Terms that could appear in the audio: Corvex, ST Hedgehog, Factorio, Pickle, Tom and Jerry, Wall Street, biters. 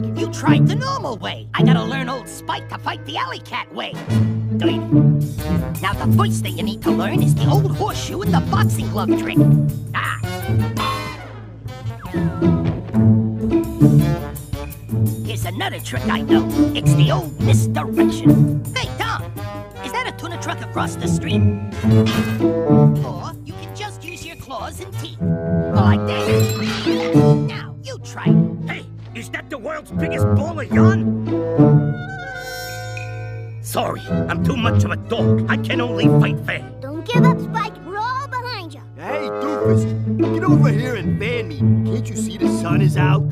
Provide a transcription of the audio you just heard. tried. You tried the normal way. I gotta learn old Spike to fight the alley cat way. Now the first thing you need to learn is the old horseshoe and the boxing glove trick. Here's another trick I know. It's the old misdirection. Hey, Tom, is that a tuna truck across the street? Or you can just use your claws and teeth. Like that. Now, you try it. Hey, is that the world's biggest ball of yarn? Sorry, I'm too much of a dog. I can only fight fair. Don't give up, Spike. We're all behind you. Hey, doofus, get over here and fan me. Can't you see the sun is out?